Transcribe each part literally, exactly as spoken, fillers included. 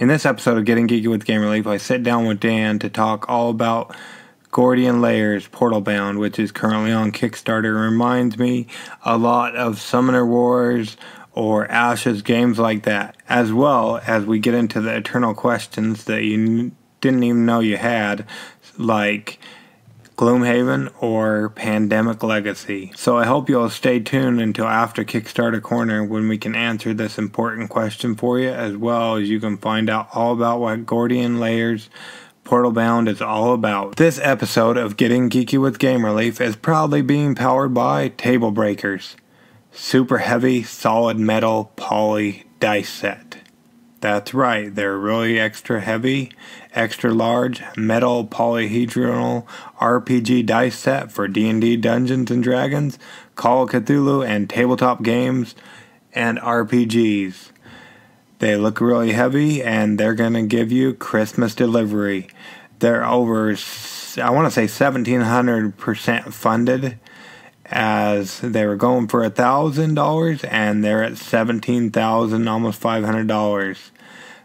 In this episode of Getting Geeky with Gamer Leaf, I sit down with Dan to talk all about Gordian Layers Portal Bound, which is currently on Kickstarter. It reminds me a lot of Summoner Wars or Ashes, games like that, as well as we get into the eternal questions that you didn't even know you had, like Gloomhaven or Pandemic Legacy. So I hope you'll stay tuned until after Kickstarter Corner when we can answer this important question for you, as well as you can find out all about what Gordian Layers Portal Bound is all about. This episode of Getting Geeky with Gamer Leaf is proudly being powered by Table Breakers. Super heavy solid metal poly dice set. That's right, they're really extra heavy, extra large metal polyhedral R P G dice set for D and D, Dungeons and Dragons, Call of Cthulhu, and tabletop games and R P Gs. They look really heavy and they're going to give you Christmas delivery. They're over, I want to say seventeen hundred percent funded, as they were going for a thousand dollars and they're at seventeen thousand, almost five hundred dollars.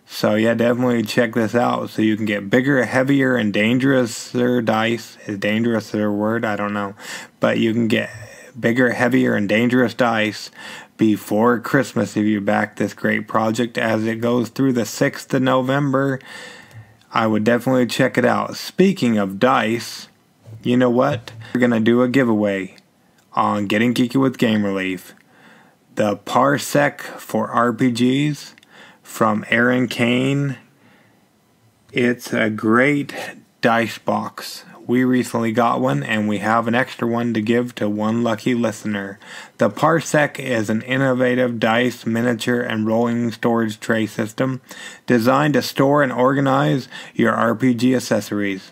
So yeah, definitely check this out so you can get bigger, heavier, and dangerouser dice. Is dangerous their word? I don't know, but you can get bigger, heavier, and dangerous dice before Christmas if you back this great project, as it goes through the sixth of November. I would definitely check it out. Speaking of dice, you know what, we're gonna do a giveaway on Getting Geeky with Gamer Leaf. The Parsec for R P Gs from Aaron Kane. It's a great dice box. We recently got one and we have an extra one to give to one lucky listener. The Parsec is an innovative dice, miniature, and rolling storage tray system designed to store and organize your R P G accessories.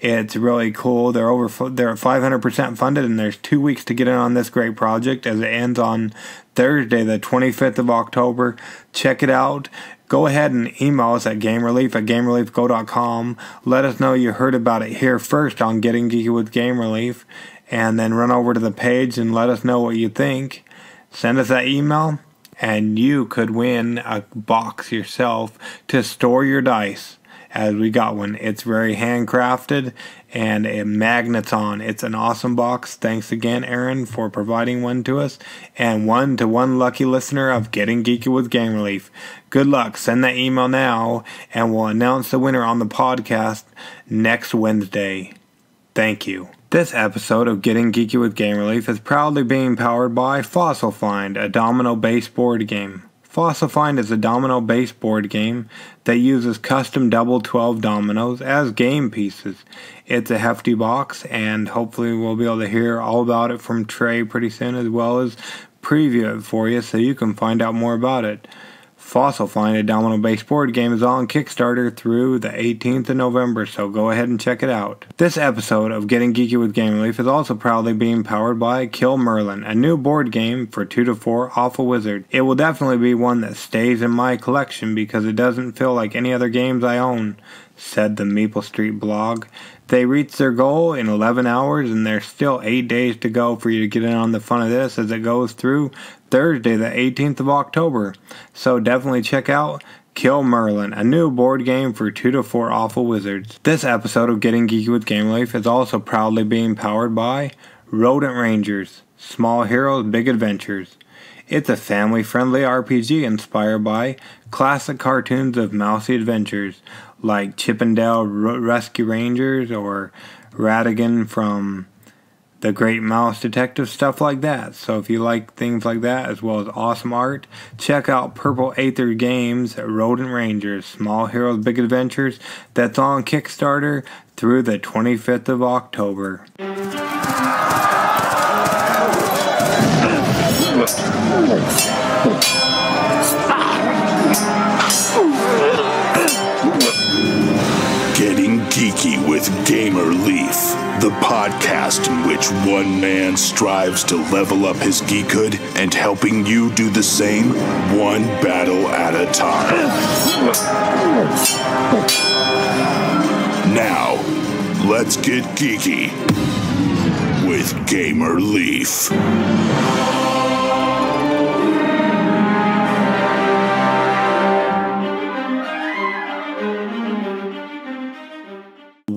It's really cool. They're over. They're five hundred percent funded, and there's two weeks to get in on this great project, as it ends on Thursday, the twenty-fifth of October. Check it out. Go ahead and email us at gamerleaf at gamerleafgo dot com. Let us know you heard about it here first on Getting Geeky with Gamer Leaf, and then run over to the page and let us know what you think. Send us that email, and you could win a box yourself to store your dice, as we got one. It's very handcrafted and it magnets on. It's an awesome box. Thanks again, Aaron, for providing one to us, and one to one lucky listener of Getting Geeky with Gamer Leaf. Good luck. Send that email now and we'll announce the winner on the podcast next Wednesday. Thank you. This episode of Getting Geeky with Gamer Leaf is proudly being powered by Fossil Find, a domino-based board game. Fossil Find is a domino-based board game that uses custom double twelve dominoes as game pieces. It's a hefty box, and hopefully we'll be able to hear all about it from Trey pretty soon, as well as preview it for you so you can find out more about it. Fossil Find, a domino-based board game, is on Kickstarter through the eighteenth of November, so go ahead and check it out. This episode of Getting Geeky with Gamer Leaf is also proudly being powered by Kill Merlin, a new board game for two to four off a wizard. It will definitely be one that stays in my collection because it doesn't feel like any other games I own, said the Meeple Street blog. They reached their goal in eleven hours, and there's still eight days to go for you to get in on the fun of this, as it goes through Thursday, the eighteenth of October. So definitely check out Kill Merlin, a new board game for two to four awful wizards. This episode of Getting Geeky with Game Life is also proudly being powered by Rodent Rangers, Small Heroes, Big Adventures. It's a family-friendly R P G inspired by classic cartoons of mousy adventures, like Chip and Dale R- Rescue Rangers or Radigan from The Great Mouse Detective, stuff like that. So if you like things like that, as well as awesome art, check out Purple Aether Games, Rodent Rangers, Small Heroes, Big Adventures. That's on Kickstarter through the twenty-fifth of October. Getting Geeky with Gamer Leaf, the podcast in which one man strives to level up his geekhood and helping you do the same, one battle at a time. Now, let's get geeky with Gamer Leaf.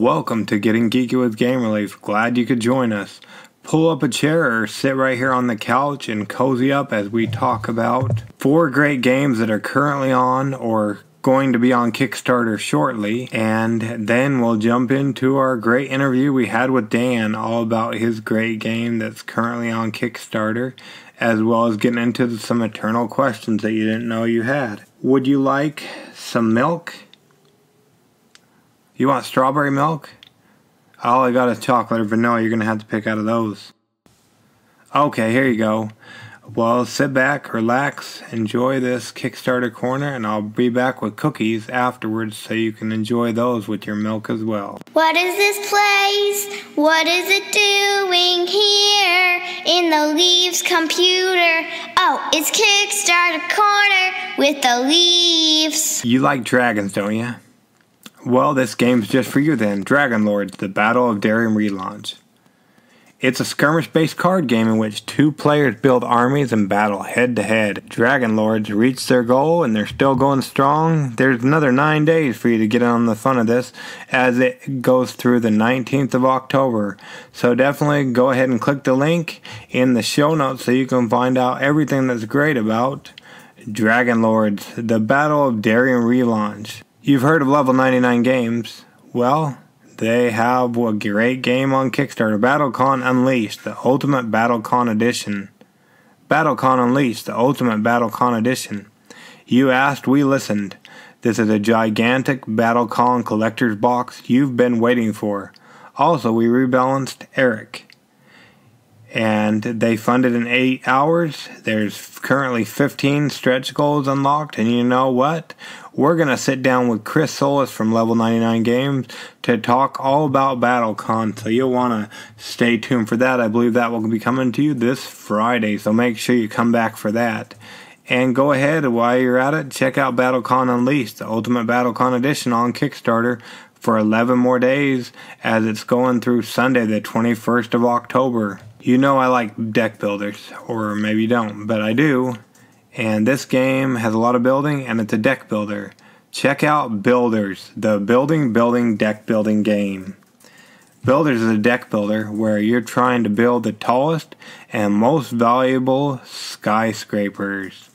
Welcome to Getting Geeky with Gamer Leaf. Glad you could join us. Pull up a chair or sit right here on the couch and cozy up as we talk about four great games that are currently on or going to be on Kickstarter shortly, and then we'll jump into our great interview we had with Dan all about his great game that's currently on Kickstarter, as well as getting into some eternal questions that you didn't know you had. Would you like some milk? You want strawberry milk? All I got is chocolate or vanilla. You're going to have to pick out of those. Okay, here you go. Well, sit back, relax, enjoy this Kickstarter corner, and I'll be back with cookies afterwards so you can enjoy those with your milk as well. What is this place? What is it doing here? In the Leaf's computer. Oh, it's Kickstarter corner with the Leafs. You like dragons, don't you? Well, this game's just for you then. Dragon Lords, the Battle of Darien relaunch. It's a skirmish-based card game in which two players build armies and battle head-to-head. Dragon Lords reached their goal and they're still going strong. There's another nine days for you to get on the fun of this as it goes through the nineteenth of October. So definitely go ahead and click the link in the show notes so you can find out everything that's great about Dragon Lords, the Battle of Darien relaunch. You've heard of Level ninety-nine Games. Well, they have a great game on Kickstarter, Battlecon Unleashed, the Ultimate Battlecon Edition. Battlecon Unleashed, the Ultimate Battlecon Edition. You asked, we listened. This is a gigantic Battlecon collector's box you've been waiting for. Also, we rebalanced Eric. And they funded in eight hours. There's currently fifteen stretch goals unlocked, and you know what? We're going to sit down with Chris Solis from Level ninety-nine Games to talk all about Battlecon, so you'll want to stay tuned for that. I believe that will be coming to you this Friday, so make sure you come back for that. And go ahead, while you're at it, check out Battlecon Unleashed, the Ultimate Battlecon Edition on Kickstarter for eleven more days as it's going through Sunday, the twenty-first of October. You know I like deck builders, or maybe you don't, but I do. And this game has a lot of building, and it's a deck builder. Check out Builders, the building, building, deck building game. Builders is a deck builder where you're trying to build the tallest and most valuable skyscrapers.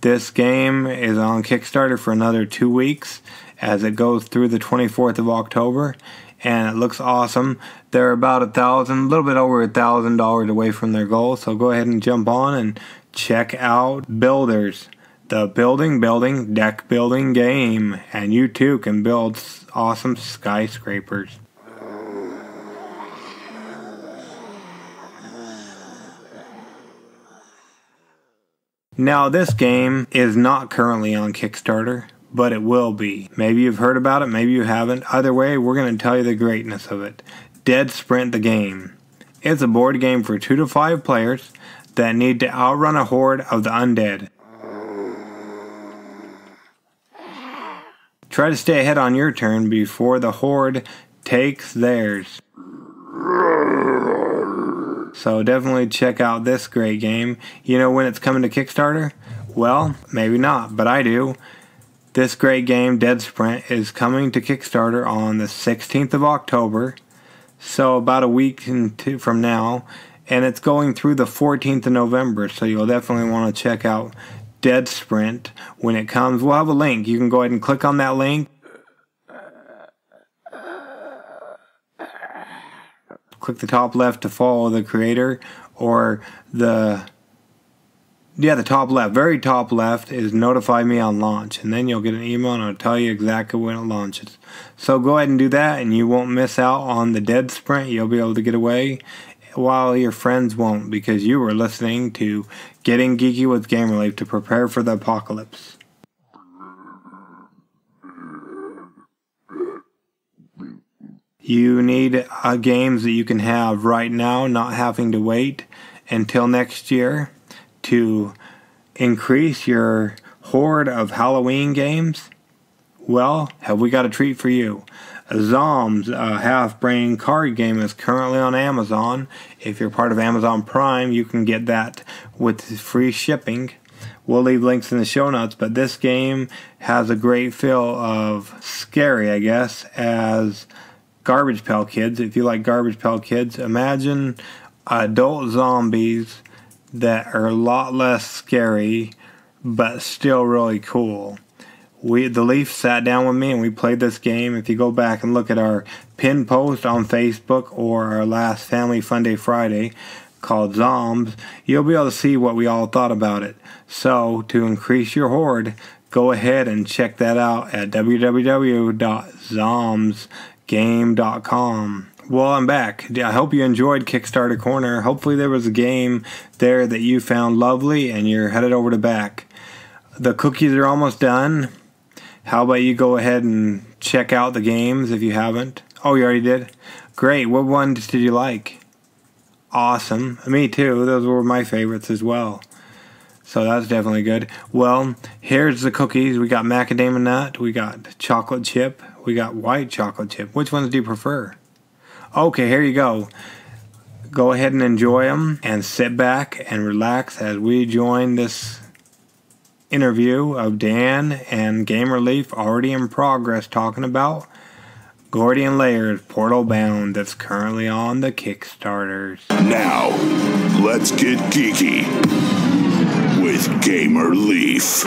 This game is on Kickstarter for another two weeks as it goes through the twenty-fourth of October, and it looks awesome. They're about a thousand, a little bit over a thousand dollars away from their goal, so go ahead and jump on and check out Builders, the building, building, deck building game, and you too can build awesome skyscrapers. Now, this game is not currently on Kickstarter, but it will be. Maybe you've heard about it, maybe you haven't. Either way, we're going to tell you the greatness of it. Dead Sprint the game. It's a board game for two to five players that need to outrun a horde of the undead. Try to stay ahead on your turn before the horde takes theirs. So definitely check out this great game. You know when it's coming to Kickstarter? Well, maybe not, but I do. This great game, Dead Sprint, is coming to Kickstarter on the sixteenth of October, so about a week and two from now. And it's going through the fourteenth of November, so you'll definitely want to check out Dead Sprint when it comes. We'll have a link. You can go ahead and click on that link. Click the top left to follow the creator, or the, yeah, the top left, very top left is notify me on launch, and then you'll get an email and it'll tell you exactly when it launches. So go ahead and do that, and you won't miss out on the Dead Sprint. You'll be able to get away while your friends won't, because you were listening to Getting Geeky with Gamer Leaf to prepare for the apocalypse. You need uh, games that you can have right now, not having to wait until next year to increase your horde of Halloween games. Well, have we got a treat for you? Zombs, a half-brain card game, is currently on Amazon. If you're part of Amazon Prime, you can get that with free shipping. We'll leave links in the show notes, but this game has a great feel of scary, I guess, as Garbage Pail Kids. If you like Garbage Pail Kids, imagine adult zombies that are a lot less scary but still really cool. We, the Leaf sat down with me and we played this game. If you go back and look at our pin post on Facebook or our last Family Fun Day Friday called Zombs, you'll be able to see what we all thought about it. So, to increase your horde, go ahead and check that out at w w w dot zombs game dot com. Well, I'm back. I hope you enjoyed Kickstarter Corner. Hopefully there was a game there that you found lovely and you're headed over to back. The cookies are almost done. How about you go ahead and check out the games if you haven't? Oh, you already did? Great. What ones did you like? Awesome. Me too. Those were my favorites as well. So that's definitely good. Well, here's the cookies. We got macadamia nut. We got chocolate chip. We got white chocolate chip. Which ones do you prefer? Okay, here you go. Go ahead and enjoy them and sit back and relax as we join this interview of Dan and Gamer Leaf, already in progress, talking about Gordian Layers Portal Bound that's currently on the Kickstarters. Now, let's get geeky with Gamer Leaf.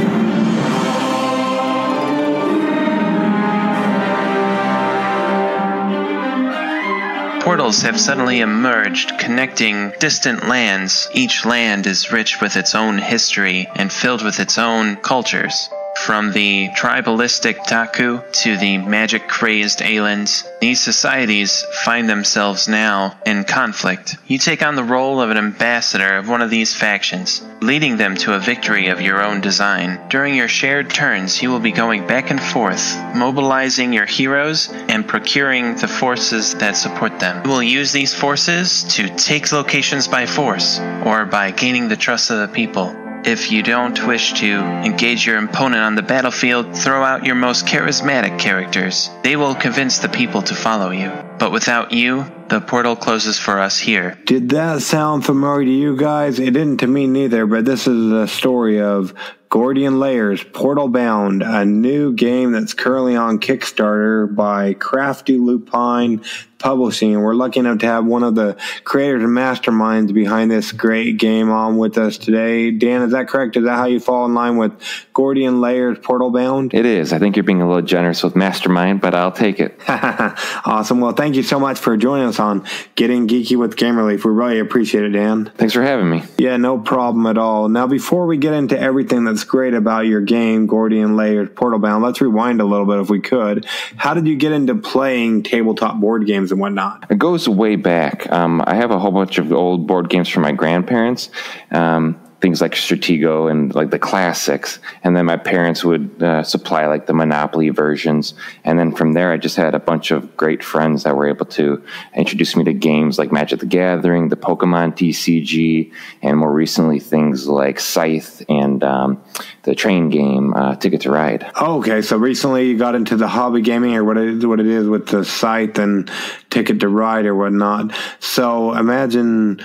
Portals have suddenly emerged, connecting distant lands. Each land is rich with its own history and filled with its own cultures. From the tribalistic Daku to the magic-crazed Aylans, these societies find themselves now in conflict. You take on the role of an ambassador of one of these factions, leading them to a victory of your own design. During your shared turns, you will be going back and forth, mobilizing your heroes and procuring the forces that support them. You will use these forces to take locations by force, or by gaining the trust of the people. If you don't wish to engage your opponent on the battlefield, throw out your most charismatic characters. They will convince the people to follow you. But without you, the portal closes for us here. Did that sound familiar to you guys? It didn't to me neither, but this is the story of Gordian Layers Portal Bound, a new game that's currently on Kickstarter by Crafty Lupine Publishing. And we're lucky enough to have one of the creators and masterminds behind this great game on with us today. Dan, is that correct? Is that how you fall in line with Gordian Layers Portal Bound? It is. I think you're being a little generous with mastermind, but I'll take it. Awesome. Well, thank you so much for joining us on Getting Geeky with Gamer Leaf. We really appreciate it, Dan. Thanks for having me. Yeah, no problem at all. Now, before we get into everything that's great about your game, Gordian Layers Portal Bound, let's rewind a little bit if we could. How did you get into playing tabletop board games and whatnot? It goes way back. Um, I have a whole bunch of old board games from my grandparents, um, things like Stratego and like the classics. And then my parents would uh, supply like the Monopoly versions. And then from there, I just had a bunch of great friends that were able to introduce me to games like Magic the Gathering, the Pokemon T C G, and more recently things like Scythe and um, the train game, uh, Ticket to Ride. Oh, okay, so recently you got into the hobby gaming, or what it, what it is with the Scythe and Ticket to Ride or whatnot. So imagine...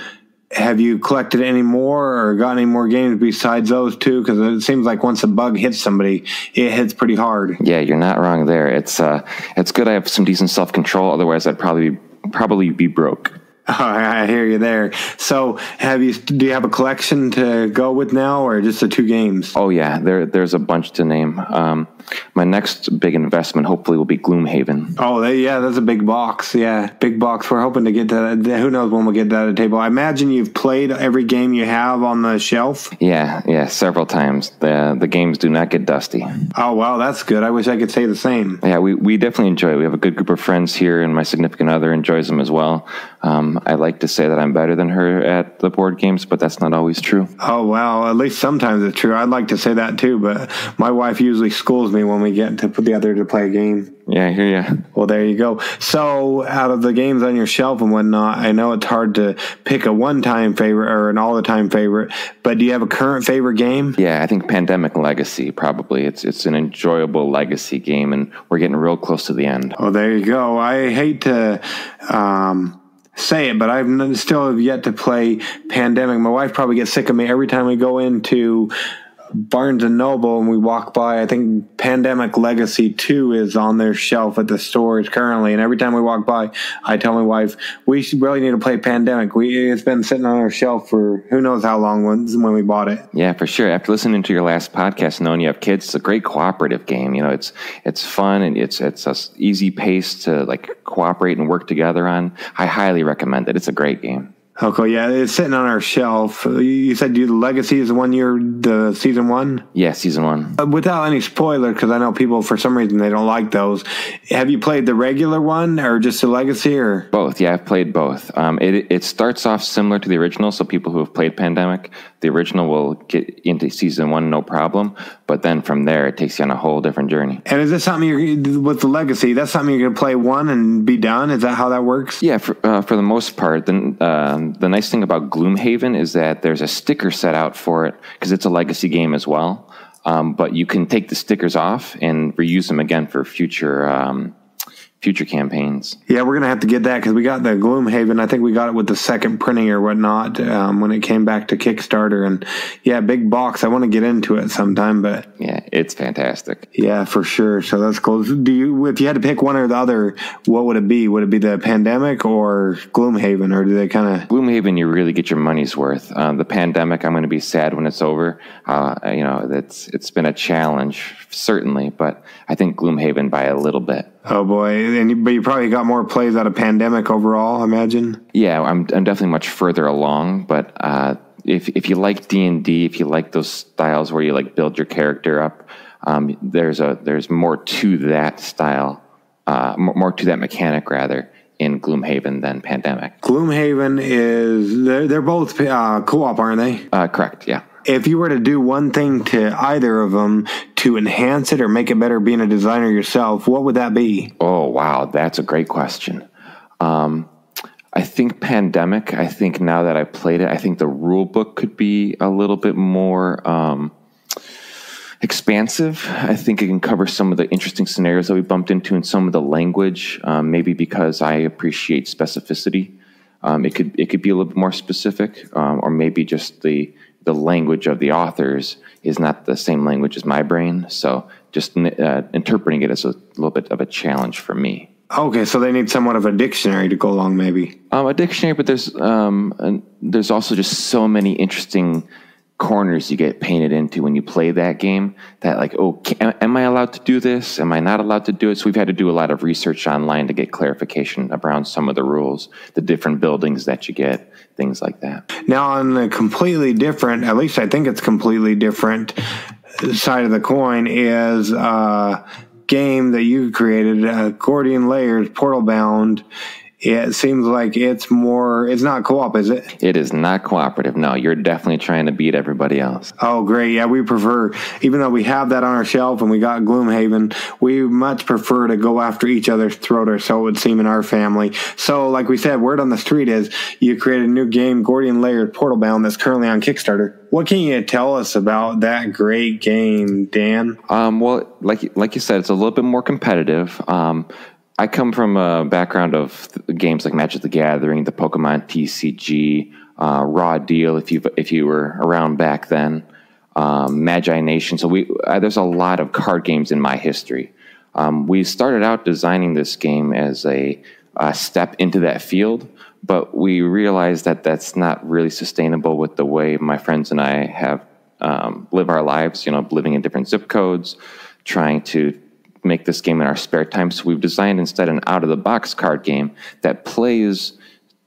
Have you collected any more or got any more games besides those two? Because it seems like once a bug hits somebody, it hits pretty hard. Yeah, you're not wrong there. It's uh, it's good I have some decent self-control. Otherwise, I'd probably probably be broke. Oh, I hear you there. So, have you? Do you have a collection to go with now, or just the two games? Oh yeah, there there's a bunch to name. Um, my next big investment, hopefully, will be Gloomhaven. Oh they, yeah, that's a big box. Yeah, big box. We're hoping to get to that. Who knows when we'll get to that at the table? I imagine you've played every game you have on the shelf. Yeah, yeah, several times. the The games do not get dusty. Oh wow, that's good. I wish I could say the same. Yeah, we we definitely enjoy it. We have a good group of friends here, and my significant other enjoys them as well. Um, I like to say that I'm better than her at the board games, but that's not always true. Oh, well, at least sometimes it's true. I'd like to say that too, but my wife usually schools me when we get to put the other to play a game. Yeah, I hear you. Well, there you go. So out of the games on your shelf and whatnot, I know it's hard to pick a one-time favorite or an all-the-time favorite, but do you have a current favorite game? Yeah, I think Pandemic Legacy, probably. It's it's an enjoyable legacy game, and we're getting real close to the end. Oh, there you go. I hate to... Um, say it, but I've still have yet to play Pandemic. My wife probably gets sick of me every time we go into Barnes and Noble and we walk by, I think Pandemic Legacy two is on their shelf at the stores currently. And every time we walk by, I tell my wife, we should really need to play Pandemic. We, it's been sitting on our shelf for who knows how long when, when we bought it. Yeah, for sure. After listening to your last podcast and knowing you have kids, it's a great cooperative game. You know, it's it's fun and it's it's an easy pace to like cooperate and work together on. I highly recommend it. It's a great game. Oh, cool. Yeah, it's sitting on our shelf. You said you, the Legacy is the one you're, the season one? Yeah, season one. Uh, without any spoiler, because I know people, for some reason, they don't like those. Have you played the regular one or just the Legacy? Or both, yeah, I've played both. Um, it, it starts off similar to the original, so people who have played Pandemic, the original will get into season one no problem, but then from there, it takes you on a whole different journey. And is this something you're, with the Legacy, that's something you're going to play one and be done? Is that how that works? Yeah, for, uh, for the most part. Then, uh, the nice thing about Gloomhaven is that there's a sticker set out for it because it's a Legacy game as well. Um, but you can take the stickers off and reuse them again for future um, future campaigns. Yeah, we're going to have to get that because we got the Gloomhaven. I think we got it with the second printing or whatnot um, when it came back to Kickstarter. And yeah, big box. I want to get into it sometime. But yeah, it's fantastic. Yeah, for sure. So that's cool. Do you, if you had to pick one or the other, what would it be? Would it be the Pandemic or Gloomhaven? Or do they kind of... Gloomhaven, you really get your money's worth. Um, the Pandemic, I'm going to be sad when it's over. Uh, you know, it's, it's been a challenge, certainly. But I think Gloomhaven by a little bit. Oh boy! And you, but you probably got more plays out of Pandemic overall, I imagine. Yeah, I'm I'm definitely much further along. But uh, if if you like D and D, if you like those styles where you like build your character up, um, there's a there's more to that style, uh, more, more to that mechanic rather in Gloomhaven than Pandemic. Gloomhaven is they're they're both uh, co-op, aren't they? Uh, correct. Yeah. If you were to do one thing to either of them to enhance it or make it better being a designer yourself, what would that be? Oh, wow. That's a great question. Um, I think Pandemic, I think now that I played it, I think the rule book could be a little bit more um, expansive. I think it can cover some of the interesting scenarios that we bumped into and some of the language, um, maybe because I appreciate specificity. Um, it could, it could be a little bit more specific, um, or maybe just the... the language of the authors is not the same language as my brain. So just uh, interpreting it is a little bit of a challenge for me. Okay, so they need somewhat of a dictionary to go along maybe. Um, a dictionary, but there's, um, an, there's also just so many interesting corners you get painted into when you play that game that like, oh, can, am I allowed to do this? Am I not allowed to do it? So we've had to do a lot of research online to get clarification around some of the rules, the different buildings that you get, things like that. Now on the completely different, at least I think it's completely different side of the coin is a game that you created, uh, Gordian Layers Portal Bound. It seems like it's more, it's not co-op, is it? It is not cooperative. No, you're definitely trying to beat everybody else. Oh, great. Yeah, we prefer, even though we have that on our shelf and we got Gloomhaven, we much prefer to go after each other's throat, or so it would seem in our family. So, like we said, word on the street is you created a new game, Gordian Layers Portal Bound, that's currently on Kickstarter. What can you tell us about that great game, Dan? Um, well, like, like you said, it's a little bit more competitive. Um, I come from a background of games like Magic the Gathering, the Pokemon T C G, uh, Raw Deal, if you if you were around back then, um, Magi Nation. So we uh, there's a lot of card games in my history. Um, we started out designing this game as a, a step into that field, but we realized that that's not really sustainable with the way my friends and I have um, live our lives. You know, living in different zip codes, trying to make this game in our spare time. So we've designed instead an out-of-the-box card game that plays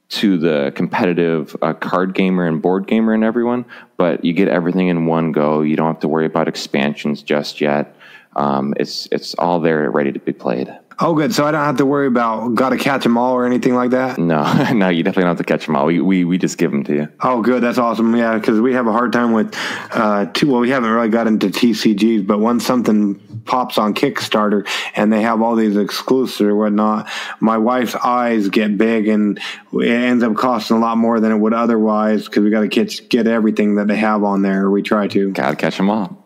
to the competitive uh, card gamer and board gamer and everyone, but you get everything in one go. You don't have to worry about expansions just yet. Um, it's, it's all there ready to be played. Oh, good. So I don't have to worry about got to catch them all or anything like that? No, no, you definitely don't have to catch them all. We, we, we just give them to you. Oh, good. That's awesome. Yeah, because we have a hard time with, uh, two, well, we haven't really got into T C Gs, but once something pops on Kickstarter and they have all these exclusives or whatnot, my wife's eyes get big and it ends up costing a lot more than it would otherwise because we got to catch, get everything that they have on there. We try to. Got to catch them all.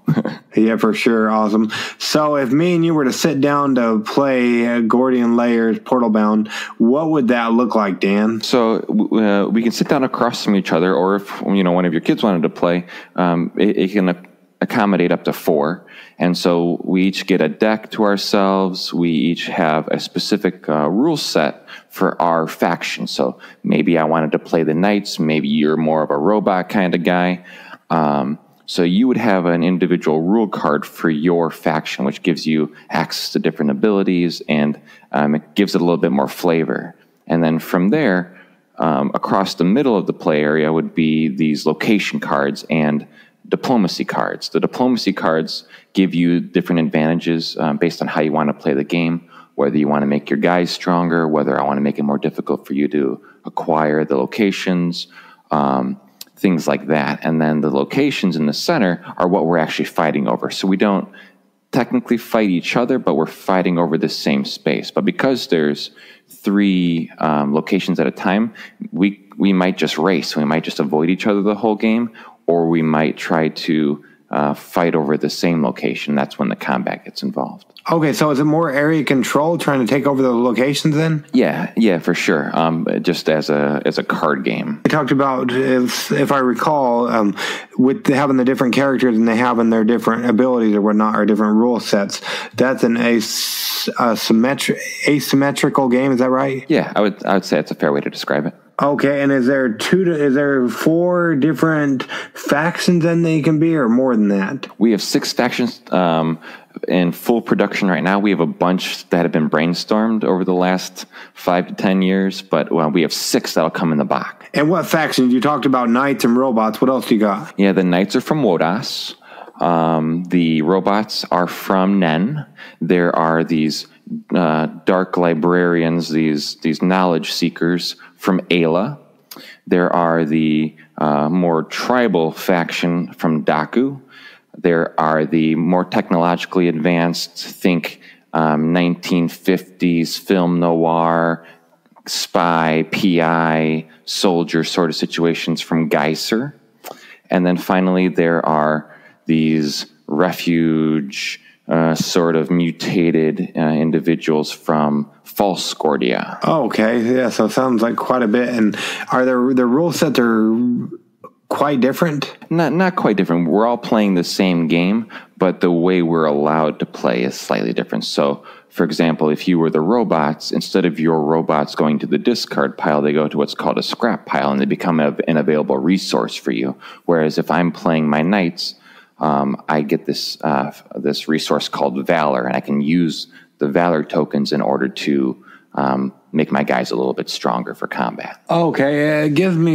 Yeah, for sure. Awesome. So if me and you were to sit down to play Gordian Layers Portal Bound, what would that look like, Dan? So uh, we can sit down across from each other, or if you know one of your kids wanted to play, um, it, it can accommodate up to four. And so we each get a deck to ourselves. We each have a specific uh, rule set for our faction. So maybe I wanted to play the knights. Maybe you're more of a robot kind of guy. Um, so you would have an individual rule card for your faction, which gives you access to different abilities, and um, it gives it a little bit more flavor. And then from there, um, across the middle of the play area would be these location cards and diplomacy cards. The diplomacy cards give you different advantages um, based on how you want to play the game, whether you want to make your guys stronger, whether I want to make it more difficult for you to acquire the locations, um, things like that. And then the locations in the center are what we're actually fighting over. So we don't technically fight each other, but we're fighting over the same space. But because there's three um, locations at a time, we, we might just race. We might just avoid each other the whole game, or we might try to uh, fight over the same location. That's when the combat gets involved. Okay, so is it more area control, trying to take over the locations then? Yeah, yeah, for sure. Um, just as a as a card game. I talked about, if, if I recall, um, with the, having the different characters and they having their different abilities or whatnot, or different rule sets, that's an as, asymmetri asymmetrical game, is that right? Yeah, I would, I would say it's a fair way to describe it. Okay, and is there two? To, is there four different factions then that you can be, or more than that? We have six factions um, in full production right now. We have a bunch that have been brainstormed over the last five to ten years, but well, we have six that'll come in the box. And what factions? You talked about knights and robots. What else do you got? Yeah, the knights are from Wodas. Um, the robots are from Nen. There are these uh, dark librarians, these these knowledge seekers from Ayla. There are the uh, more tribal faction from Daku. There are the more technologically advanced, think um, nineteen fifties film noir, spy, P I, soldier sort of situations from Geiser. And then finally, there are these refuge uh, sort of mutated uh, individuals from False Gordia. Oh, okay. Yeah, so it sounds like quite a bit. And are there, the rule sets are quite different? Not, not quite different. We're all playing the same game, but the way we're allowed to play is slightly different. So, for example, if you were the robots, instead of your robots going to the discard pile, they go to what's called a scrap pile, and they become a, an available resource for you. Whereas if I'm playing my knights, Um, I get this uh, this resource called Valor, and I can use the Valor tokens in order to um, make my guys a little bit stronger for combat. Okay, it gives me,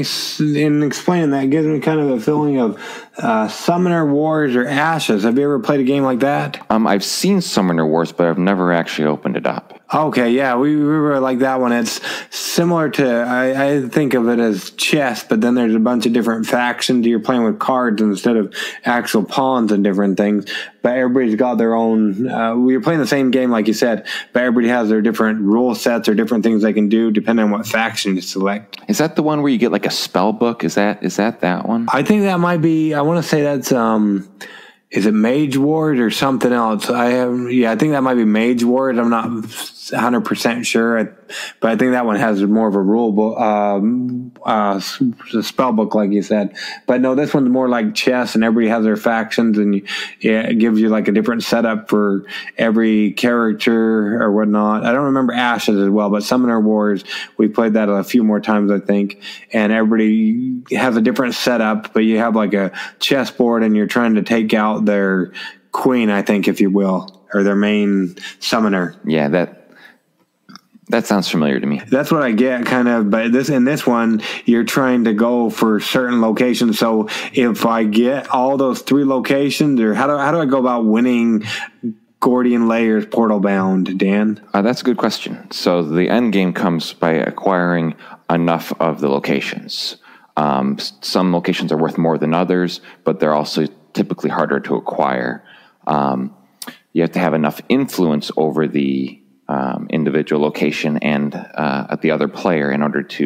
in explaining that, it gives me kind of a feeling of uh, Summoner Wars or Ashes. Have you ever played a game like that? Um, I've seen Summoner Wars, but I've never actually opened it up. Okay, yeah, we, we were like that one. It's similar to, I, I think of it as chess, but then there's a bunch of different factions. You're playing with cards instead of actual pawns and different things. But everybody's got their own, uh, we're playing the same game, like you said, but everybody has their different rule sets or different things they can do depending on what faction you select. Is that the one where you get like a spell book? Is that, is that that one? I think that might be, I want to say that's, um... is it Mage Ward or something else? I have, yeah, I think that might be Mage Ward. I'm not one hundred percent sure, but I think that one has more of a rule book, um, uh, spell book, like you said. But no, this one's more like chess, and everybody has their factions, and you, yeah, it gives you like a different setup for every character or whatnot. I don't remember Ashes as well, but Summoner Wars, we played that a few more times, I think, and everybody has a different setup, but you have like a chessboard, and you're trying to take out their queen, I think, if you will, or their main summoner. Yeah, that... that sounds familiar to me. That's what I get, kind of. But this, in this one, you're trying to go for certain locations. So if I get all those three locations, or how do how do I go about winning Gordian Layers Portal Bound, Dan? Uh, that's a good question. So the end game comes by acquiring enough of the locations. Um, some locations are worth more than others, but they're also typically harder to acquire. Um, you have to have enough influence over the Um, individual location and uh, at the other player in order to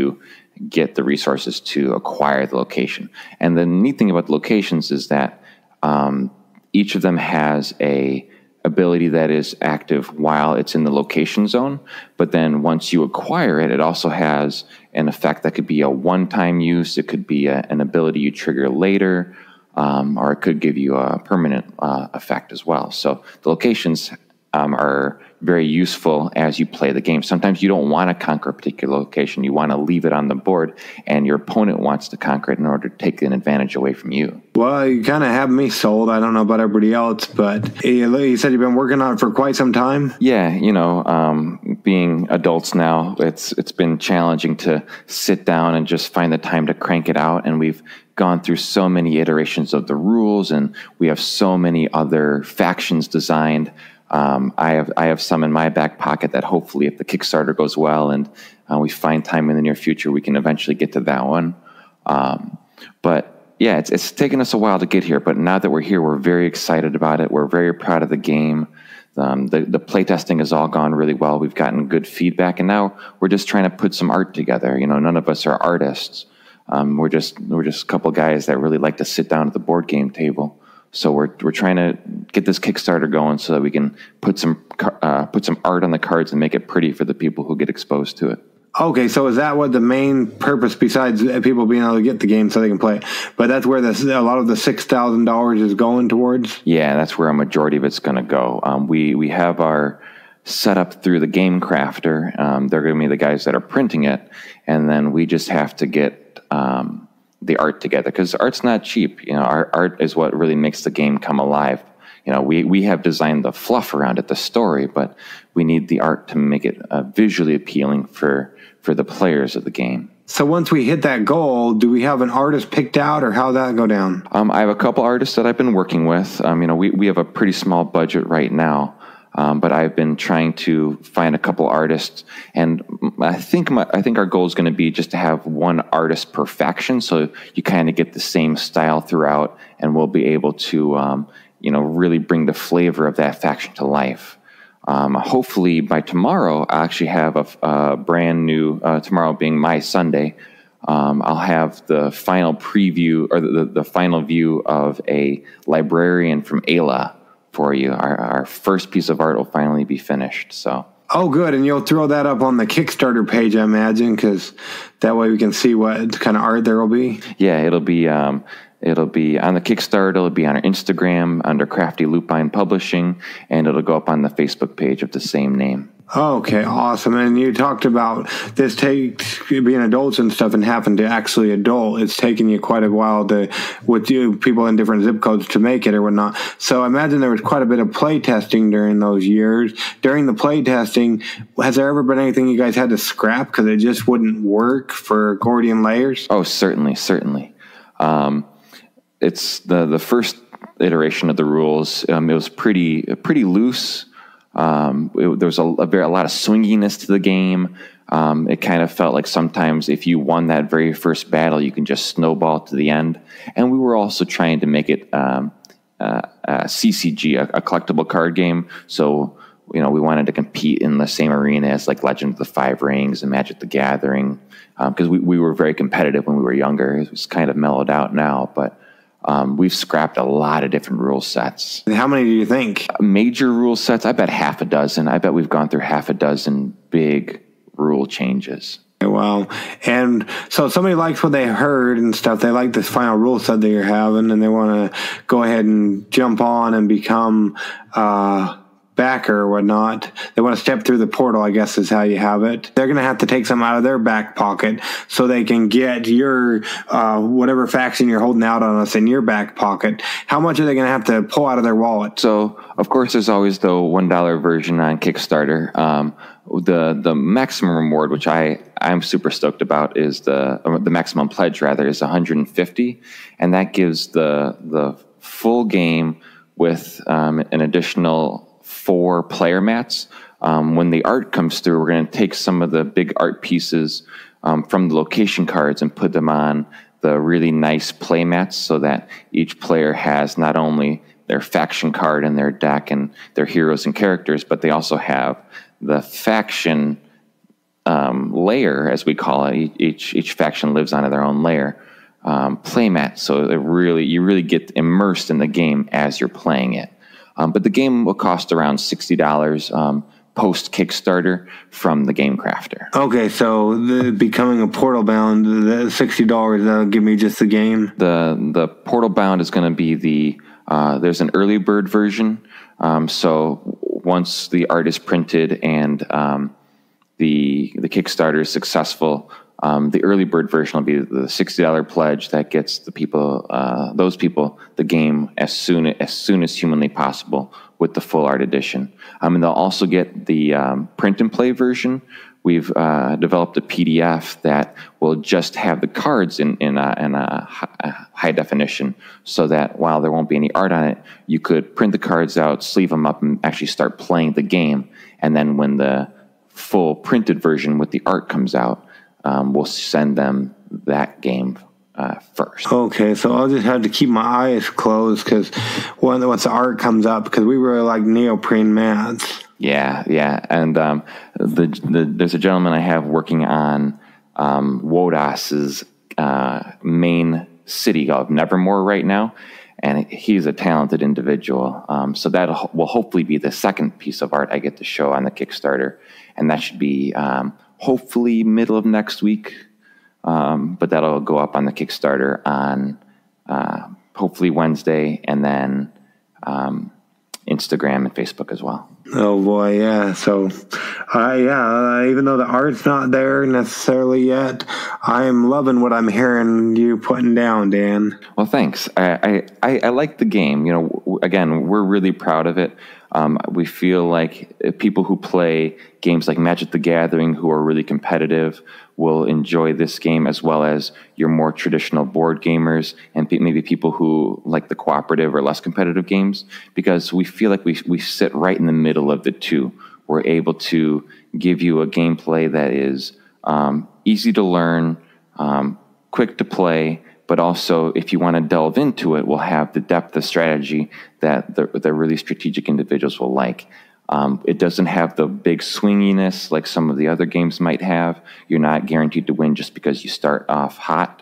get the resources to acquire the location. And the neat thing about the locations is that um, each of them has a ability that is active while it's in the location zone, but then once you acquire it, it also has an effect that could be a one-time use, it could be a, an ability you trigger later. um, or it could give you a permanent uh, effect as well. So the locations um, are very useful as you play the game. Sometimes you don't want to conquer a particular location. You want to leave it on the board, and your opponent wants to conquer it in order to take an advantage away from you. Well, you kind of have me sold. I don't know about everybody else, but you said you've been working on it for quite some time? Yeah, you know, um, being adults now, it's it's been challenging to sit down and just find the time to crank it out, and we've gone through so many iterations of the rules, and we have so many other factions designed. Um, I have I have some in my back pocket that hopefully, if the Kickstarter goes well and uh, we find time in the near future, we can eventually get to that one. Um, but yeah, it's it's taken us a while to get here, but now that we're here, we're very excited about it. We're very proud of the game. Um, the the playtesting has all gone really well. We've gotten good feedback, and now we're just trying to put some art together. You know, none of us are artists. Um, we're just we're just a couple guys that really like to sit down at the board game table. So we're we're trying to get this Kickstarter going so that we can put some uh, put some art on the cards and make it pretty for the people who get exposed to it. Okay, so is that what the main purpose, besides people being able to get the game so they can play it? But that's where this, a lot of the six thousand dollars is going towards? Yeah, that's where a majority of it's going to go. Um, we we have our setup through the Game Crafter. Um, they're going to be the guys that are printing it, and then we just have to get Um, the art together, because art's not cheap. You know, our art is what really makes the game come alive. You know, we we have designed the fluff around it, the story, but we need the art to make it uh, visually appealing for for the players of the game. So once we hit that goal, do we have an artist picked out, or how that go down? Um, I have a couple artists that I've been working with. Um, you know, we we have a pretty small budget right now. Um, but I've been trying to find a couple artists, and I think my, I think our goal is going to be just to have one artist per faction, so you kind of get the same style throughout, and we'll be able to um, you know, really bring the flavor of that faction to life. Um, hopefully by tomorrow, I actually have a, a brand new uh, tomorrow being my Sunday. Um, I'll have the final preview or the, the final view of a librarian from Ayla for you. Our, our first piece of art will finally be finished. So, oh, good. And you'll throw that up on the Kickstarter page, I imagine, because that way we can see what kind of art there will be. Yeah, it'll be um, it'll be on the Kickstarter. It'll be on our Instagram under Crafty Lupine Publishing, and it'll go up on the Facebook page of the same name. Okay, awesome. And you talked about this takes being adults and stuff and having to actually adult. It's taken you quite a while to, with you people in different zip codes to make it or whatnot. So I imagine there was quite a bit of play testing during those years. During the play testing, has there ever been anything you guys had to scrap because it just wouldn't work for Gordian Layers? Oh, certainly, certainly. Um, it's the, the first iteration of the rules. Um, it was pretty, pretty loose. Um, it, there was a, a, very, a lot of swinginess to the game. Um, it kind of felt like sometimes if you won that very first battle, you can just snowball to the end. And we were also trying to make it um, uh, a C C G, a, a collectible card game. So, you know, we wanted to compete in the same arena as like Legend of the Five Rings and Magic the Gathering, because um, we, we were very competitive when we were younger. It's kind of mellowed out now, but Um, we've scrapped a lot of different rule sets. How many do you think? Major rule sets? I bet half a dozen. I bet we've gone through half a dozen big rule changes. Well, and so if somebody likes what they heard and stuff, they like this final rule set that you're having, and they want to go ahead and jump on and become uh, backer or whatnot. They want to step through the portal, I guess is how you have it. They're going to have to take some out of their back pocket so they can get your uh, whatever faction you're holding out on us in your back pocket. How much are they going to have to pull out of their wallet? So, of course, there's always the one dollar version on Kickstarter. Um, the the maximum reward, which I, I'm super stoked about, is the the maximum pledge, rather, is one hundred fifty dollars, and that gives the, the full game with um, an additional four player mats. Um, when the art comes through, we're going to take some of the big art pieces um, from the location cards and put them on the really nice play mats so that each player has not only their faction card in their deck and their heroes and characters, but they also have the faction um, layer, as we call it. Each, each faction lives on their own layer um, play mat. So it really, you really get immersed in the game as you're playing it. Um, but the game will cost around sixty dollars um, post-Kickstarter from the Game Crafter. Okay, so the, becoming a Portal Bound, the sixty dollars, that'll give me just the game? The the Portal Bound is going to be the, uh, there's an early bird version. Um, so once the art is printed and um, the, the Kickstarter is successful, um, the early bird version will be the sixty dollar pledge that gets the people, uh, those people, the game as soon as soon as humanly possible with the full art edition. Um, and they'll also get the um, print and play version. We've uh, developed a P D F that will just have the cards in, in, a, in a high definition, so that while there won't be any art on it, you could print the cards out, sleeve them up, and actually start playing the game. And then when the full printed version with the art comes out, um, we'll send them that game Uh, first. Okay, so I'll just have to keep my eyes closed, because once the art comes up, because we really like neoprene mats. Yeah, yeah, and um, the, the there's a gentleman I have working on um, Wodas's uh, main city of Nevermore right now, and he's a talented individual. Um, so that will hopefully be the second piece of art I get to show on the Kickstarter, and that should be um, hopefully middle of next week. Um, but that'll go up on the Kickstarter on uh, hopefully Wednesday, and then um, Instagram and Facebook as well. Oh boy, yeah. So, uh, yeah, uh, even though the art's not there necessarily yet, I'm loving what I'm hearing you putting down, Dan. Well, thanks. I I, I, I like the game. You know, again, we're really proud of it. Um, we feel like people who play games like Magic the Gathering, who are really competitive, will enjoy this game, as well as your more traditional board gamers and maybe people who like the cooperative or less competitive games, because we feel like we, we sit right in the middle of the two. We're able to give you a gameplay that is um, easy to learn, um, quick to play, but also if you want to delve into it, we'll have the depth of strategy that the, the really strategic individuals will like. Um, it doesn't have the big swinginess like some of the other games might have. You're not guaranteed to win just because you start off hot.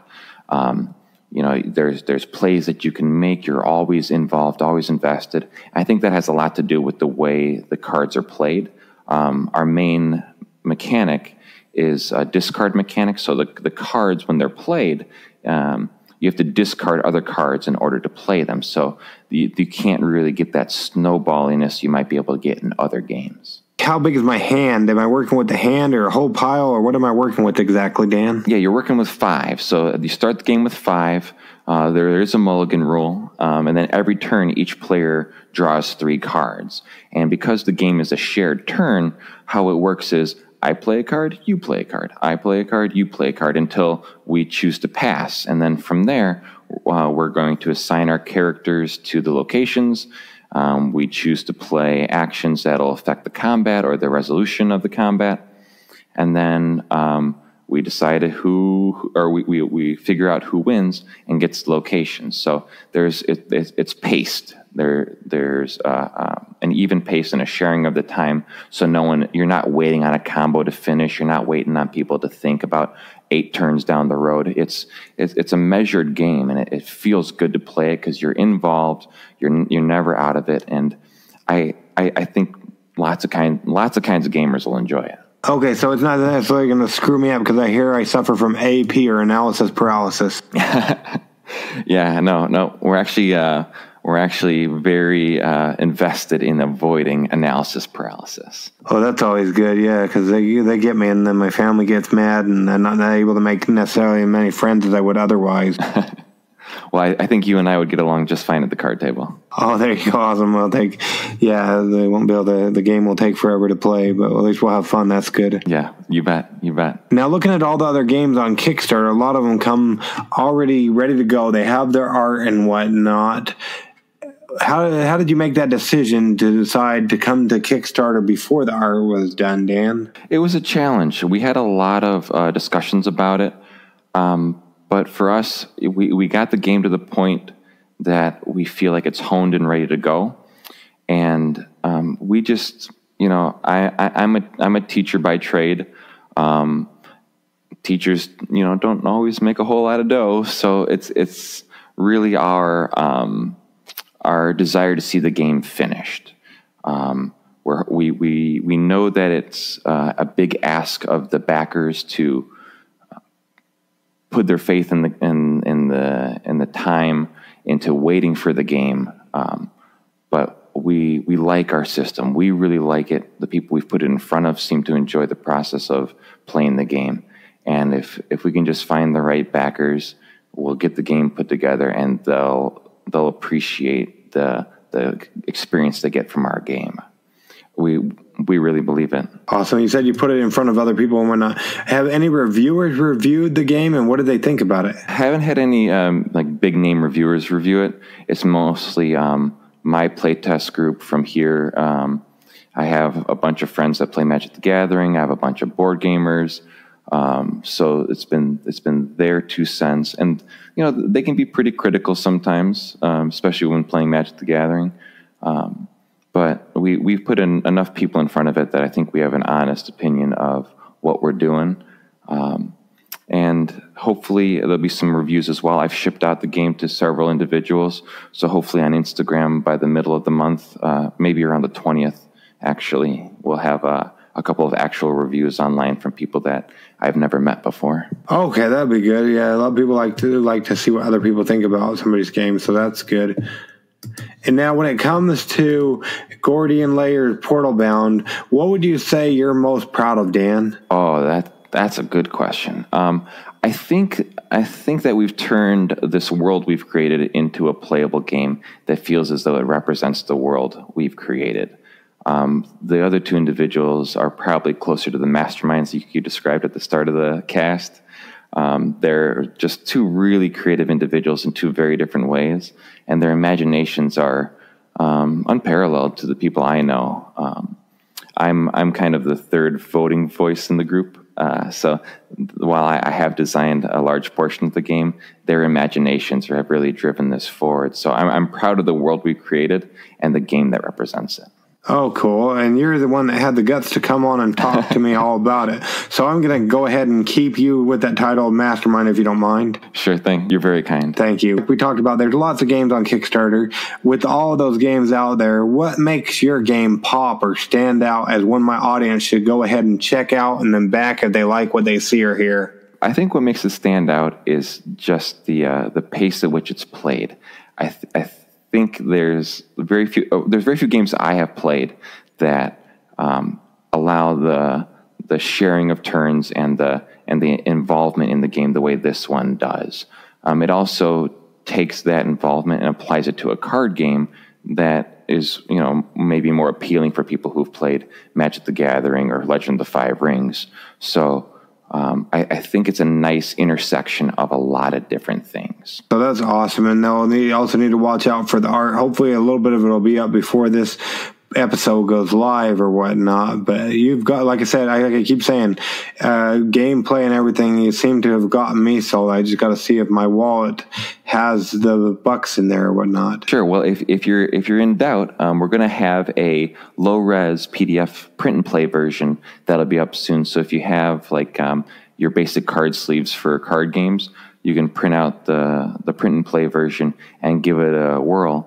Um, you know, there's there's plays that you can make. You're always involved, always invested. I think that has a lot to do with the way the cards are played. Um, our main mechanic is a discard mechanic. So the, the cards, when they're played, um, you have to discard other cards in order to play them. So you, you can't really get that snowballiness you might be able to get in other games. How big is my hand? Am I working with the hand or a whole pile, or what am I working with exactly, Dan? Yeah, you're working with five. So you start the game with five. Uh, there is a mulligan rule. Um, and then every turn, each player draws three cards. And because the game is a shared turn, how it works is I play a card, you play a card, I play a card, you play a card, until we choose to pass. And then from there, uh, we're going to assign our characters to the locations. Um, we choose to play actions that'll affect the combat or the resolution of the combat. And then um, we decide who, or we, we, we figure out who wins and gets locations. So there's it, it, it's paced. There, there's uh, uh, an even pace and a sharing of the time, so no one, you're not waiting on a combo to finish. You're not waiting on people to think about eight turns down the road. It's it's, it's a measured game, and it, it feels good to play it because you're involved. You're you're never out of it, and I, I I think lots of kind lots of kinds of gamers will enjoy it. Okay, so it's not necessarily going to screw me up because I hear I suffer from A P, or analysis paralysis. Yeah, no, no, we're actually. Uh, We're actually very uh, invested in avoiding analysis paralysis. Oh, that's always good, yeah, because they, they get me, and then my family gets mad, and I'm not able to make necessarily as many friends as I would otherwise. Well, I, I think you and I would get along just fine at the card table. Oh, there you go, awesome. I'll take, yeah, they won't be able to, the game will take forever to play, but at least we'll have fun. That's good. Yeah, you bet, you bet. Now, looking at all the other games on Kickstarter, a lot of them come already ready to go. They have their art and whatnot. How, how did you make that decision to decide to come to Kickstarter before the art was done, Dan? It was a challenge. We had a lot of uh, discussions about it. Um, but for us, we, we got the game to the point that we feel like it's honed and ready to go. And um, we just, you know, I, I, I'm, a, I'm a teacher by trade. Um, teachers, you know, don't always make a whole lot of dough. So it's, it's really our... Um, our desire to see the game finished. Um, We're, we we we know that it's uh, a big ask of the backers to put their faith in the in in the in the time into waiting for the game. Um, but we we like our system. We really like it. The people we've put it in front of seem to enjoy the process of playing the game. And if if we can just find the right backers, we'll get the game put together, and they'll they'll appreciate the the experience they get from our game. We we really believe it. Awesome. You said you put it in front of other people and whatnot. Have any reviewers reviewed the game, and what did they think about it? I haven't had any um, like big name reviewers review it. It's mostly um, my playtest group from here. Um, I have a bunch of friends that play Magic the Gathering. I have a bunch of board gamers. Um, so it's been it's been their two cents, and you know they can be pretty critical sometimes, um, especially when playing Magic the Gathering. Um, But we, we've put in enough people in front of it that I think we have an honest opinion of what we're doing. Um, and hopefully there'll be some reviews as well. I've shipped out the game to several individuals. So hopefully on Instagram by the middle of the month, uh, maybe around the twentieth, actually, we'll have a, a couple of actual reviews online from people that I've never met before. Okay, that'd be good. Yeah, a lot of people like to, like to see what other people think about somebody's game. So that's good. And now when it comes to Gordian Layers Portal Bound, what would you say you're most proud of, Dan? Oh, that that's a good question. Um, I think I think that we've turned this world we've created into a playable game that feels as though it represents the world we've created. Um, the other two individuals are probably closer to the masterminds you, you described at the start of the cast. Um, they're just two really creative individuals in two very different ways, and their imaginations are um, unparalleled to the people I know. Um, I'm I'm kind of the third voting voice in the group, uh, so while I, I have designed a large portion of the game, their imaginations have really driven this forward. So I'm, I'm proud of the world we've created and the game that represents it. Oh, cool. And you're the one that had the guts to come on and talk to me all about it. So I'm going to go ahead and keep you with that title, Mastermind, if you don't mind. Sure thing. You're very kind. Thank you. We talked about there's lots of games on Kickstarter. With all of those games out there, what makes your game pop or stand out as one my audience should go ahead and check out and then back if they like what they see or hear? I think what makes it stand out is just the uh, the pace at which it's played. I th- I th- think there's very few oh, there's very few games I have played that um, allow the the sharing of turns and the and the involvement in the game the way this one does. Um, it also takes that involvement and applies it to a card game that is, you know, maybe more appealing for people who've played Magic the Gathering or Legend of the Five Rings. So Um, I, I think it's a nice intersection of a lot of different things. So that's awesome. And they'll need, also need to watch out for the art. Hopefully a little bit of it will be up before this episode goes live or whatnot. But you've got, like I said, I, like I keep saying, uh, gameplay and everything, you seem to have gotten me sold. I just got to see if my wallet has the bucks in there or whatnot. Sure. Well, if, if you're if you're in doubt, um, we're going to have a low-res P D F print-and-play version that'll be up soon. So if you have like um, your basic card sleeves for card games, you can print out the, the print-and-play version and give it a whirl.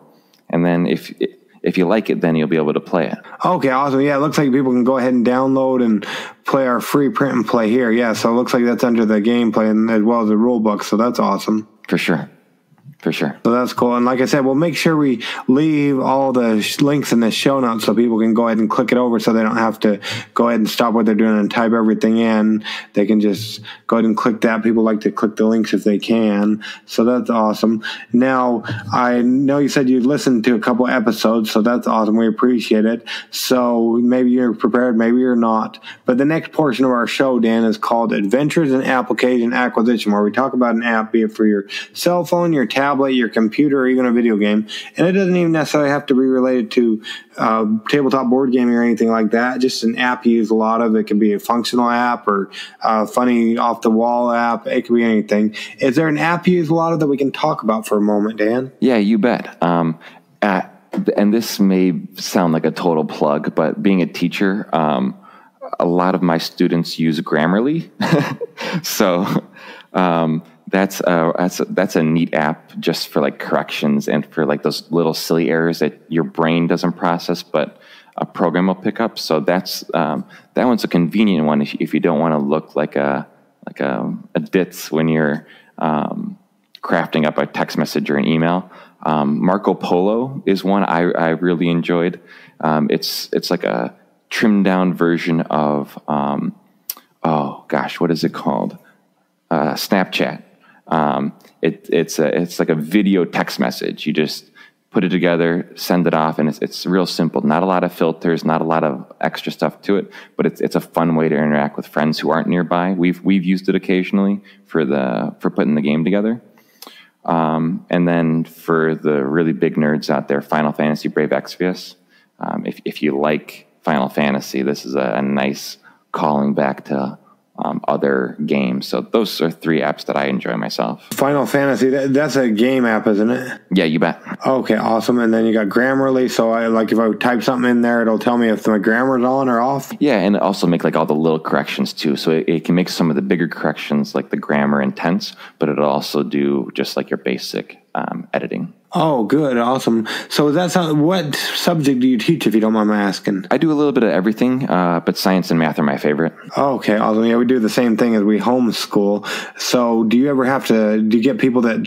And then if... It, If you like it, then you'll be able to play it. Okay, awesome. Yeah, it looks like people can go ahead and download and play our free print and play here. Yeah, so it looks like that's under the gameplay and as well as the rule book, so that's awesome. For sure. For sure. So that's cool. And like I said, we'll make sure we leave all the sh- links in the show notes so people can go ahead and click it over so they don't have to go ahead and stop what they're doing and type everything in. They can just go ahead and click that. People like to click the links if they can. So that's awesome. Now, I know you said you listened to a couple episodes, so that's awesome. We appreciate it. So maybe you're prepared, maybe you're not. But the next portion of our show, Dan, is called Adventures in Application Acquisition, where we talk about an app, be it for your cell phone, your tablet, tablet, your computer, or even a video game. And it doesn't even necessarily have to be related to uh, tabletop board gaming or anything like that. Just an app you use a lot of. It can be a functional app or a funny off-the-wall app. It could be anything. Is there an app you use a lot of that we can talk about for a moment, Dan? Yeah, you bet. Um, uh, and this may sound like a total plug, but being a teacher, um, a lot of my students use Grammarly. so... Um, That's a, that's a, that's a neat app just for like corrections and for like those little silly errors that your brain doesn't process, but a program will pick up. So that's um, that one's a convenient one if, if you don't want to look like a like a, a ditz when you're um, crafting up a text message or an email. Um, Marco Polo is one I, I really enjoyed. Um, it's it's like a trimmed down version of um, oh gosh, what is it called? Uh, Snapchat. Um, it, it's a, it's like a video text message. You just put it together, send it off, and it's it's real simple. Not a lot of filters, not a lot of extra stuff to it, but it's it's a fun way to interact with friends who aren't nearby. We've we've used it occasionally for the for putting the game together. Um, and then for the really big nerds out there, Final Fantasy Brave Exvius. Um, if if you like Final Fantasy, this is a, a nice calling back to Um, other games. So those are three apps that I enjoy myself. Final Fantasy, that, that's a game app, isn't it? Yeah, you bet. Okay, awesome. And then you got Grammarly, so I like if I type something in there, it'll tell me if my grammar's on or off. Yeah, and also make like all the little corrections too. So it, it can make some of the bigger corrections like the grammar and tense, but it'll also do just like your basic um, editing. Oh, good. Awesome. So that's how, what subject do you teach, if you don't mind my asking? I do a little bit of everything, uh, but science and math are my favorite. Okay. Awesome. Yeah, we do the same thing as we homeschool. So do you ever have to, do you get people that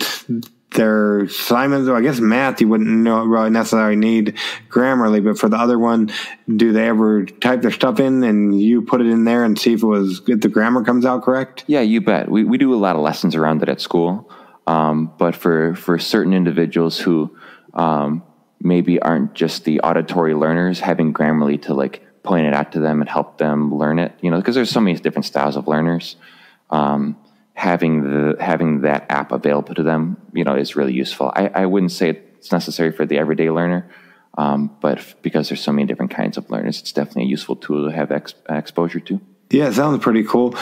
their assignments, or I guess math, you wouldn't know, really necessarily need Grammarly, but for the other one, do they ever type their stuff in and you put it in there and see if it was, if the grammar comes out correct? Yeah, you bet. We, we do a lot of lessons around it at school. Um, but for, for certain individuals who um, maybe aren't just the auditory learners, having Grammarly to like point it out to them and help them learn it, you know, because there's so many different styles of learners, um, having the having that app available to them, you know, is really useful. I, I wouldn't say it's necessary for the everyday learner, um, but because there's so many different kinds of learners, it's definitely a useful tool to have ex exposure to. Yeah, it sounds pretty cool.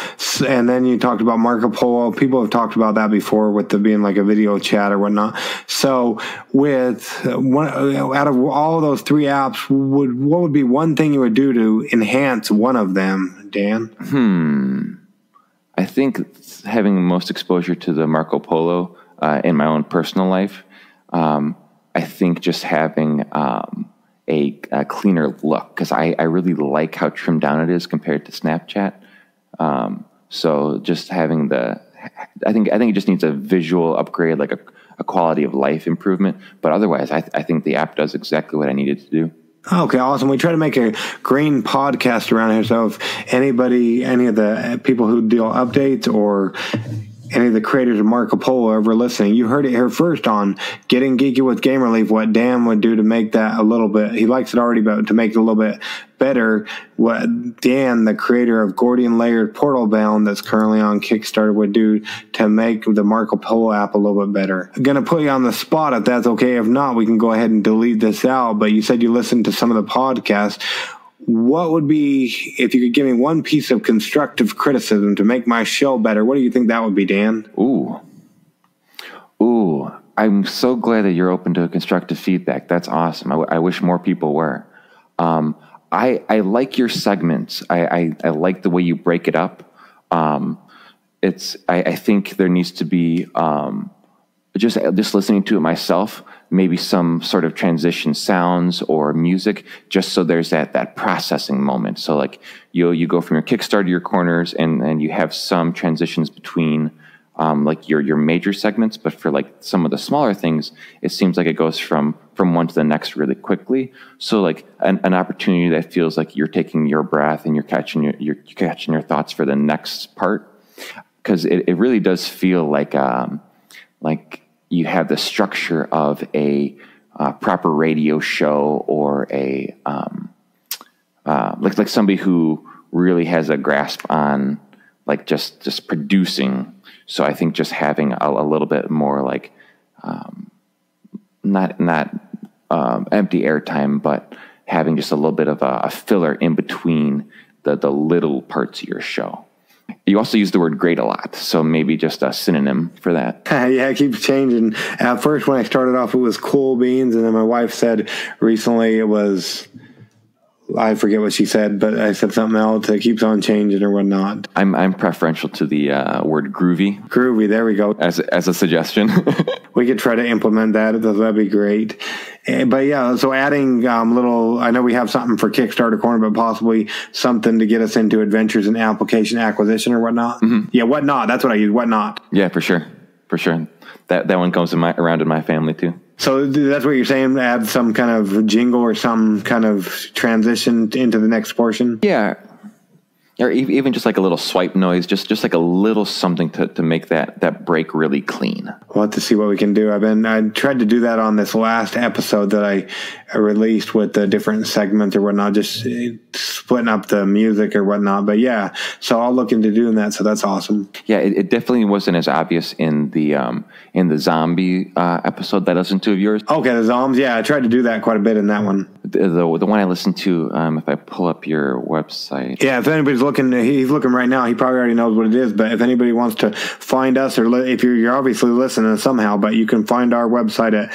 And then you talked about Marco Polo. People have talked about that before with the being like a video chat or whatnot. So with one, out of all of those three apps, would what would be one thing you would do to enhance one of them, Dan? Hmm. I think having the most exposure to the Marco Polo uh, in my own personal life, um, I think just having... Um, A, a cleaner look, because I, I really like how trimmed down it is compared to Snapchat. Um, so just having the, I think I think it just needs a visual upgrade, like a, a quality of life improvement. But otherwise, I, th I think the app does exactly what I needed to do. Okay, awesome. We try to make a green podcast around here, so if anybody, any of the people who deal updates or any of the creators of Marco Polo ever listening, you heard it here first on Getting Geeky with Gamer Leaf, what Dan would do to make that a little bit, he likes it already, but to make it a little bit better, what Dan, the creator of Gordian Layers Portal Bound, that's currently on Kickstarter, would do to make the Marco Polo app a little bit better. I'm going to put you on the spot if that's okay. If not, we can go ahead and delete this out, but you said you listened to some of the podcasts. What would be, if you could give me one piece of constructive criticism to make my show better, what do you think that would be, Dan? Ooh. Ooh. I'm so glad that you're open to constructive feedback. That's awesome. I, w I wish more people were. Um, I, I like your segments. I, I, I like the way you break it up. Um, it's, I, I think there needs to be, um, just, just listening to it myself, maybe some sort of transition sounds or music, just so there's that, that processing moment. So like you you go from your Kickstarter to your corners, and and you have some transitions between um, like your, your major segments, but for like some of the smaller things, it seems like it goes from, from one to the next really quickly. So like an, an opportunity that feels like you're taking your breath and you're catching your, you're catching your thoughts for the next part. Cause it, it really does feel like, um, like, you have the structure of a uh, proper radio show, or a um, uh, like like somebody who really has a grasp on like just just producing. So I think just having a, a little bit more like um, not not um, empty airtime, but having just a little bit of a, a filler in between the the little parts of your show. You also use the word great a lot, so maybe just a synonym for that. Yeah, it keeps changing. At first, when I started off, it was cool beans, and then my wife said recently it was I forget what she said, but I said something else that keeps on changing or whatnot. I'm I'm preferential to the uh, word groovy. Groovy, there we go. As as a suggestion. We could try to implement that. That'd be great. But yeah, so adding um, little, I know we have something for Kickstarter Corner, but possibly something to get us into adventures and application acquisition or whatnot. Mm-hmm. Yeah, whatnot. That's what I use. Whatnot. Yeah, for sure. For sure. That that one comes in my, around in my family too. So that's what you're saying, add some kind of jingle or some kind of transition into the next portion? Yeah. Or even just like a little swipe noise, just just like a little something to, to make that, that break really clean. We'll have to see what we can do. I've been, I tried to do that on this last episode that I released with the different segments or whatnot, just splitting up the music or whatnot. But yeah, so I'll look into doing that. So that's awesome. Yeah, it, it definitely wasn't as obvious in the um, in the zombie uh, episode that I listened to of yours. Okay, the Zombs. Yeah, I tried to do that quite a bit in that one. The the, the one I listened to. Um, if I pull up your website. Yeah, if anybody's looking, he's looking right now. He probably already knows what it is. But if anybody wants to find us, or li if you're, you're obviously listening somehow, but you can find our website at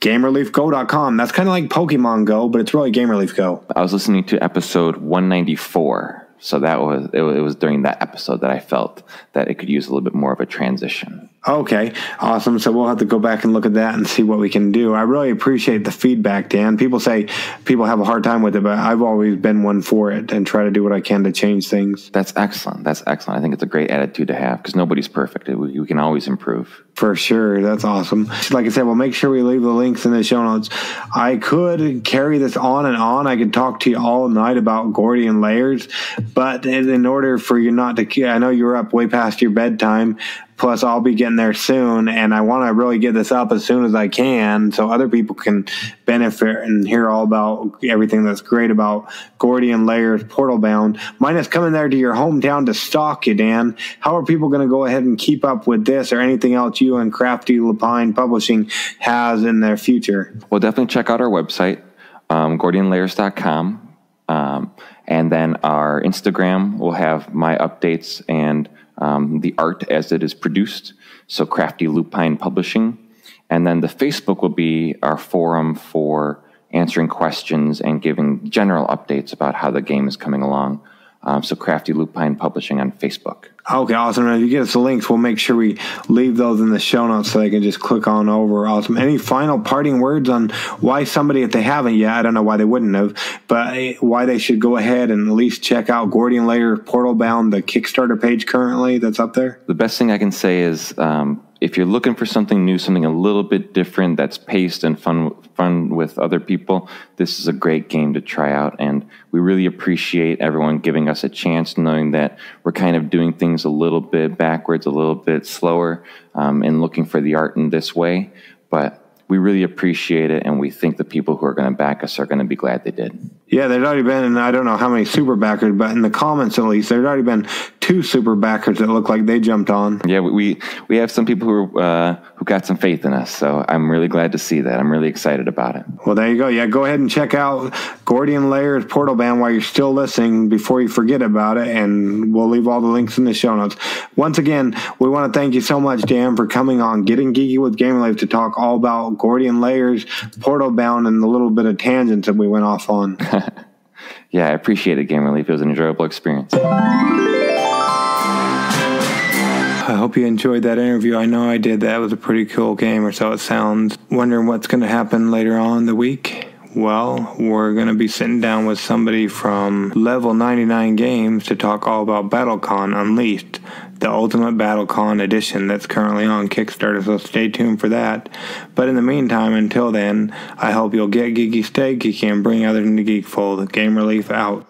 gamer leaf go dot com. That's kind of like Pokemon Go, but it's really Gamerleaf Go. I was listening to episode one ninety-four, so that was it, was it was during that episode that I felt that it could use a little bit more of a transition. Okay, awesome. So we'll have to go back and look at that and see what we can do. I really appreciate the feedback, Dan. People say people have a hard time with it, but I've always been one for it and try to do what I can to change things. That's excellent. That's excellent. I think it's a great attitude to have because nobody's perfect. We, we can always improve. For sure. That's awesome. Like I said, we'll make sure we leave the links in the show notes. I could carry this on and on. I could talk to you all night about Gordian Layers, but in order for you not to, I know you're up way past your bedtime. Plus, I'll be getting there soon, and I want to really get this up as soon as I can so other people can benefit and hear all about everything that's great about Gordian Layers Portal Bound. Minus coming there to your hometown to stalk you, Dan. How are people going to go ahead and keep up with this or anything else you and Crafty Lupine Publishing has in their future? Well, definitely check out our website, um, gordian layers dot com, um, and then our Instagram will have my updates and Um, the art as it is produced, so Crafty Lupine Publishing. And then the Facebook will be our forum for answering questions and giving general updates about how the game is coming along. Um, so Crafty Lupine Publishing on Facebook. Okay, awesome. If you give us the links, we'll make sure we leave those in the show notes so they can just click on over. Awesome. Any final parting words on why somebody, if they haven't yet, I don't know why they wouldn't have, but why they should go ahead and at least check out Gordian Layers Portal Bound, the Kickstarter page currently that's up there? The best thing I can say is um, if you're looking for something new, something a little bit different that's paced and fun, fun with other people, this is a great game to try out. And we really appreciate everyone giving us a chance, knowing that we're kind of doing things a little bit backwards, a little bit slower, um, and looking for the art in this way. But we really appreciate it, and we think the people who are going to back us are going to be glad they did. Yeah, there's already been, and I don't know how many super backers, but in the comments at least, there's already been two super backers that look like they jumped on. Yeah, we we have some people who uh, who got some faith in us, so I'm really glad to see that. I'm really excited about it. Well, there you go. Yeah, go ahead and check out Gordian Layers Portal Bound while you're still listening before you forget about it, and we'll leave all the links in the show notes. Once again, we want to thank you so much, Dan, for coming on Getting Geeky with Gamerleaf to talk all about Gordian Layers Portal Bound and the little bit of tangents that we went off on. Yeah, I appreciate it, Gamer Leaf. It was an enjoyable experience. I hope you enjoyed that interview. I know I did. That was a pretty cool game, or so it sounds. Wondering what's going to happen later on in the week? Well, we're going to be sitting down with somebody from Level ninety-nine Games to talk all about Battlecon Unleashed, the Ultimate Battlecon edition that's currently on Kickstarter, so stay tuned for that. But in the meantime, until then, I hope you'll get geeky, stay geeky, and bring others into Geekfold. Gamer Leaf out.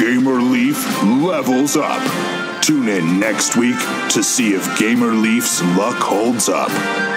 Gamer Leaf levels up. Tune in next week to see if Gamer Leaf's luck holds up.